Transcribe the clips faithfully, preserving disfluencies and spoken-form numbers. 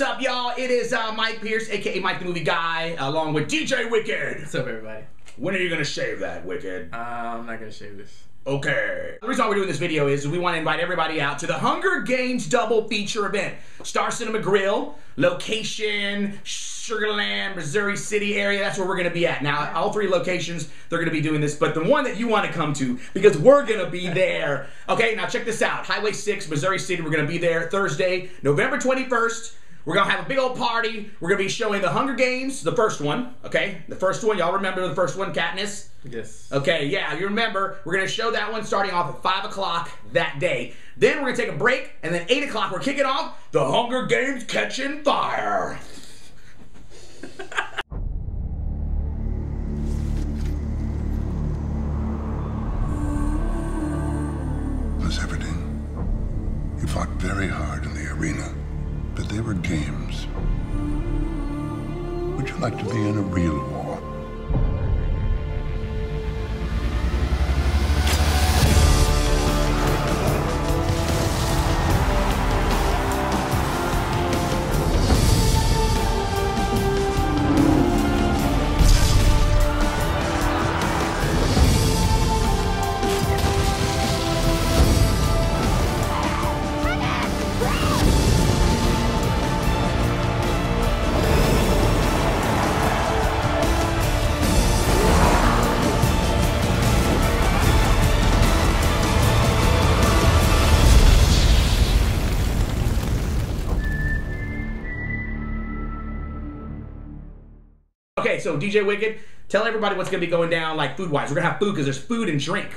What's up, y'all? It is uh, Mike Pierce, aka Mike the Movie Guy, along with D J Wicked. What's up, everybody? When are you gonna shave that, Wicked? Uh, I'm not gonna shave this. Okay. The reason why we're doing this video is we want to invite everybody out to the Hunger Games double feature event. Star Cinema Grill, location, Sugar Land, Missouri City area. That's where we're going to be at. Now, all three locations, they're going to be doing this, but the one that you want to come to, because we're going to be there. Okay, now check this out. Highway six, Missouri City. We're going to be there Thursday, November twenty-first. We're going to have a big old party. We're going to be showing the Hunger Games, the first one, okay? The first one, y'all remember the first one, Katniss? Yes. Okay, yeah, you remember. We're going to show that one starting off at five o'clock that day. Then we're going to take a break, and then eight o'clock we're kicking off the Hunger Games Catching Fire. Miss Everdeen, you fought very hard in the arena. But they were games. Would you like to be in a real war? Okay, so D J Wicked, tell everybody what's going to be going down, like, food-wise. We're going to have food because there's food and drink.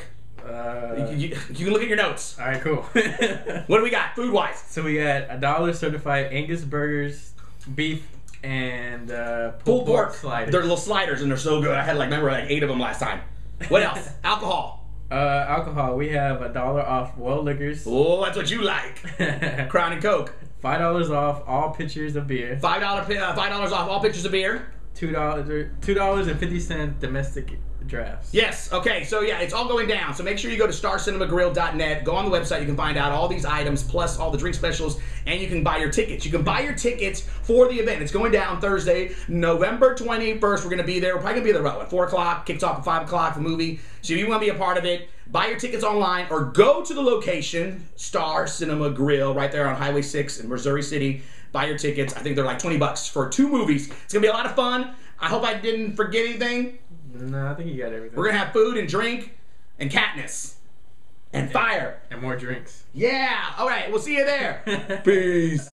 Uh, you, you, you can look at your notes. All right, cool. What do we got, food-wise? So we got a dollar certified Angus burgers, beef, and uh, pulled pork, pork sliders. They're little sliders, and they're so good. I had, like, remember, like, eight of them last time. What else? Alcohol. Uh, alcohol. We have a dollar off well liquors. Oh, that's what you like. Crown and Coke. Five dollars off all pitchers of beer. Five dollars uh, five dollars off all pitchers of beer. Two dollars, two dollars and fifty cent domestic drafts. Yes. Okay. So yeah, it's all going down. So make sure you go to Star Cinema Grill dot net. Go on the website. You can find out all these items plus all the drink specials, and you can buy your tickets. You can buy your tickets for the event. It's going down Thursday, November twenty-first. We're gonna be there. We're probably gonna be there about what, four o'clock. Kicks off at five o'clock. The movie. So if you want to be a part of it, buy your tickets online or go to the location, Star Cinema Grill, right there on Highway six in Missouri City. Buy your tickets. I think they're like twenty bucks for two movies. It's going to be a lot of fun. I hope I didn't forget anything. No, I think you got everything. We're going to have food and drink and Katniss and, and fire. And more drinks. Yeah. All right. We'll see you there. Peace.